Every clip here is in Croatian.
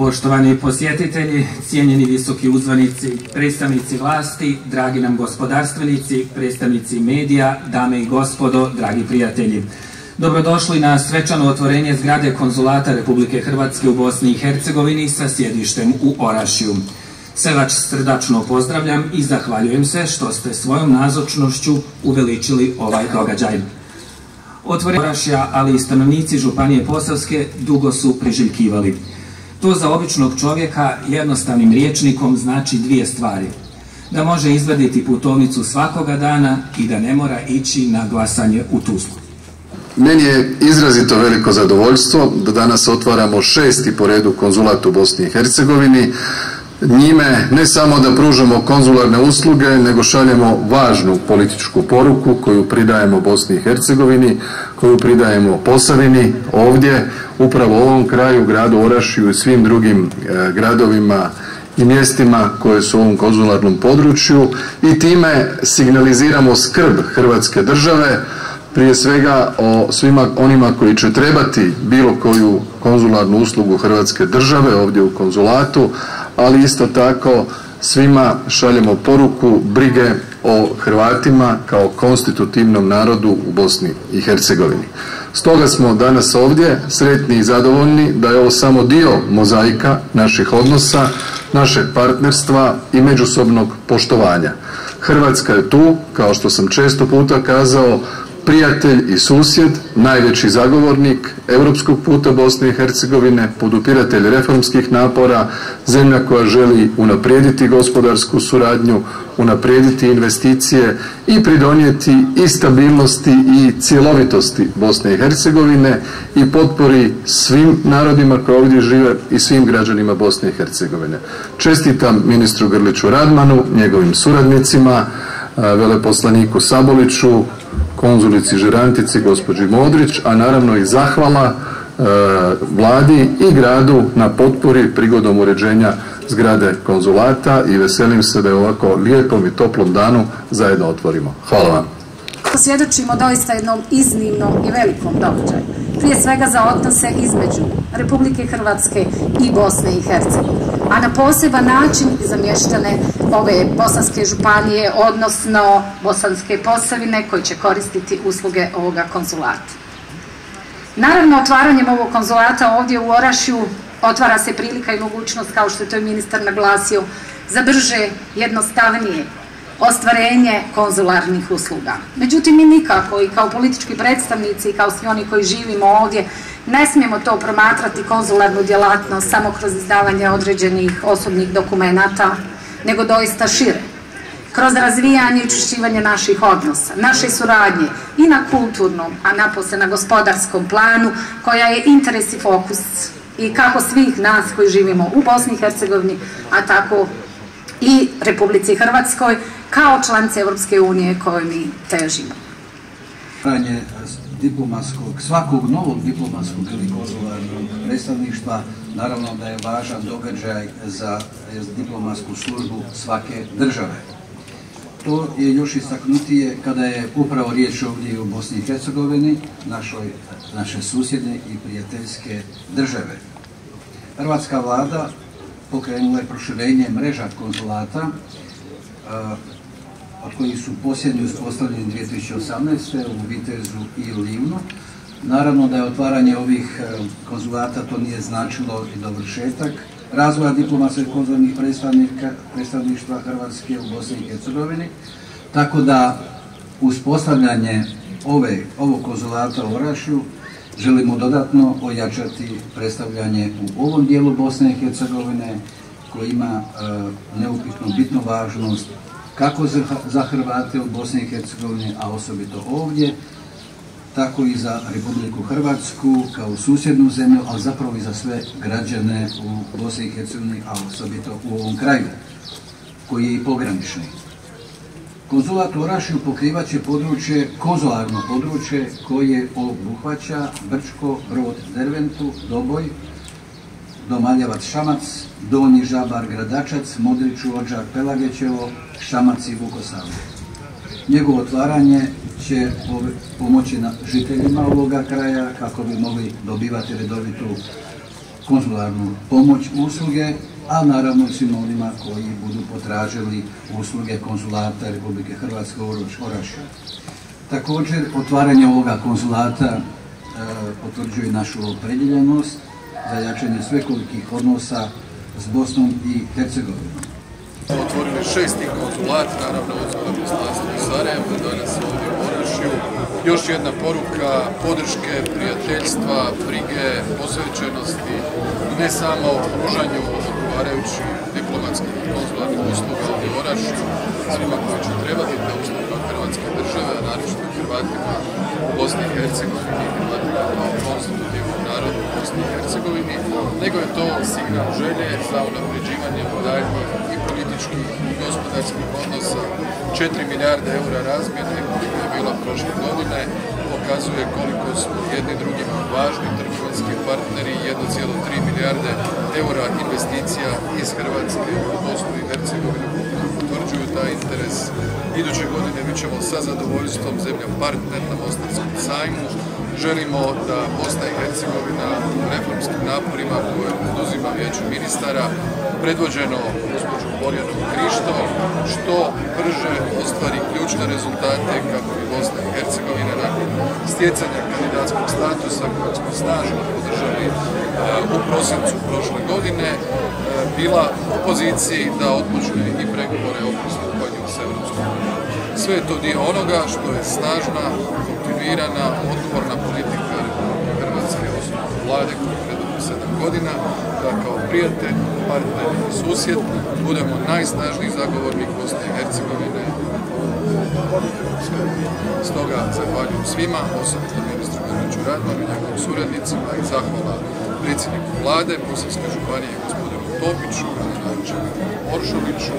Poštovani posjetitelji, cijenjeni visoki uzvanici, predstavnici vlasti, dragi nam gospodarstvenici, predstavnici medija, dame i gospodo, dragi prijatelji. Dobrodošli na svečano otvorenje zgrade konzulata Republike Hrvatske u Bosni i Hercegovini sa sjedištem u Orašju. Sve vas srdačno pozdravljam i zahvaljujem se što ste svojom nazočnošću uveličili ovaj događaj. Otvorenje Orašja, ali i stanovnici Županije Posavske dugo su priželjkivali. To za običnog čovjeka jednostavnim riječnikom znači dvije stvari. Da može izvaditi putovnicu svakoga dana i da ne mora ići na glasanje u Tuzlu. Meni je izrazito veliko zadovoljstvo da danas otvaramo šesti po redu konzulat u Bosni i Hercegovini. Njime ne samo da pružamo konzularne usluge, nego šaljemo važnu političku poruku koju pridajemo Bosni i Hercegovini, koju pridajemo Posavini, ovdje, upravo u ovom kraju, gradu Orašju i svim drugim gradovima i mjestima koje su u ovom konzularnom području i time signaliziramo skrb Hrvatske države, prije svega o svima onima koji će trebati bilo koju konzularnu uslugu Hrvatske države ovdje u konzulatu, ali isto tako svima šaljemo poruku brige o Hrvatima kao konstitutivnom narodu u Bosni i Hercegovini. Stoga smo danas ovdje sretni i zadovoljni da je ovo samo dio mozaika naših odnosa, našeg partnerstva i međusobnog poštovanja. Hrvatska je tu, kao što sam često puta kazao, prijatelj i susjed, najveći zagovornik evropskog puta Bosne i Hercegovine, podupiratelj reformskih napora, zemlja koja želi unaprijediti gospodarsku suradnju, unaprijediti investicije i pridonijeti i stabilnosti i cjelovitosti Bosne i Hercegovine i potpori svim narodima koji ovdje žive i svim građanima Bosne i Hercegovine. Čestitam ministru Grliću Radmanu, njegovim suradnicima, veleposlaniku Saboliću, konzulici Žirantici, gospođi Modrić, a naravno i zahvala vladi i gradu na potpori prigodom uređenja zgrade konzulata i veselim se da je ovako lijepom i toplom danu zajedno otvorimo. Hvala vam. Svjedočimo doista jednom iznimnom i velikom događaju. Prije svega za odnose između Republike Hrvatske i Bosne i Hercegovine, a na poseban način za mještane ove bosanske županije, odnosno bosanske Posavine koji će koristiti usluge ovoga konzulata. Naravno, otvaranjem ovog konzulata ovdje u Orašju otvara se prilika i mogućnost, kao što je to i ministar naglasio, za brže, jednostavnije ostvarenje konzularnih usluga. Međutim, mi nikako i kao politički predstavnici i kao svi oni koji živimo ovdje ne smijemo to promatrati konzularnu djelatnost samo kroz izdavanje određenih osobnih dokumenata, nego doista šire. Kroz razvijanje i učvršćivanje naših odnosa, naše suradnje i na kulturnom, a napose na gospodarskom planu, koja je interes i fokus i kako svih nas koji živimo u Bosni i Hercegovini, a tako i Republici Hrvatskoj, kao članice Evropske unije koje mi težimo. Otvaranje svakog novog diplomatskog ili konzularnog predstavništva naravno da je važan događaj za diplomatsku službu svake države. To je još istaknutije kada je upravo riječ ovdje u Bosni i Hercegovini, naše susjedne i prijateljske države. Hrvatska vlada pokrenula je proširenje mreža konzulata, od kojih su posljednji uspostavljeni 2018. u Vitezu i Livnu. Naravno da je otvaranje ovih konzulata to nije značilo i dovršetak razvoja diplomatskih konzularnih predstavništva Hrvatske u Bosni i Hercegovini, tako da uspostavljanje ovog konzulata u Orašju želimo dodatno ojačati predstavljanje u ovom dijelu Bosne i Hercegovine koji ima neupitno bitnu važnost kako za Hrvate u Bosni i Hercegovini, a osobito ovdje, tako i za Republiku Hrvatsku kao susjednu zemlju, ali zapravo i za sve građane u Bosni i Hercegovini, a osobito u ovom kraju koji je i pogranični. Konzulat u Orašju pokrivaće konzularno područje koje obuhvaća Brčko, Brod, Drventu, Doboj, Domaljavac, Šamac, Doni Žabar, Gradačac, Modrić, Ođar, Pelagećevo, Šamac i Vukosavljev. Njegovo otvaranje će pomoći žiteljima ovoga kraja kako bi mogli dobivati redovitu konzularnu pomoć, usluge, a naravno i svima onima koji budu potražili usluge konzulata Republike Hrvatske u Orašju. Također, otvaranje ovoga konzulata potvrđuje našu opredjeljenost za jačanje svekolikih odnosa s Bosnom i Hercegovinom. Otvorili 6. konzulat, naravno od Veleposlanstvo u Sarajevu, danas ovdje u Orašju. Još jedna poruka podrške, prijateljstva, brige, posvećenosti, ne samo pružanju odgovarajućih diplomatskih i konzularnih usluga ovdje u Orašju, svima koji će trebati te usluga Hrvatske države, a naročito Hrvatima u Bosni i Hercegovini, Hrvatima kao konstitutivnom narodu u Bosni i Hercegovini, nego je to signal želje za unapređivanje daljnjih i političkih i gospodarskih odnosa. 4 milijarde eura razmjene koja je bila prošle godine pokazuje koliko su jedni drugima važni trgovinski partneri. 1,3 milijarde eura investicija iz Hrvatske u Bosnu i Hercegovinu potvrđuju taj interes. Iduće godine bit ćemo sa zadovoljstvom zemlja partner na Bosanskom sajmu. Želimo da Bosna i Hercegovina u reformskim naporima koje poduzima Vijeće ministara predvođeno gospođom Borjanom Krišto što brže ostvari ključne rezultate kako bi Bosna i Hercegovina nakon stjecanja kandidatskog statusa kojeg smo snažno podržali u prosincu prošle godine bila u poziciji da otpočne i pregovore o pristupanju s Evropskom unijom. Sve je to dio onoga što je snažna, kontinuirana, odgovorna politika Republike Hrvatske osnovne vlade koju predvodim 7 godina, da kao prijatelj, partner i susjed budemo najsnažniji zagovornik Bosne i Hercegovine. Stoga zahvaljujem svima, osobito ministru Gordiću Radmanu i njegovim suradnicima i zahvala predsjedniku vlade Bosanske županije gospodinu Topiću, gradonačelniku Oršoviću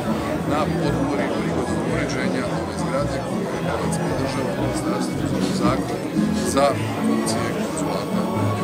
na potpori prigodom uređenja ove zgrade koju je Hrvatska država u ministarstvu za funkcije konzulata.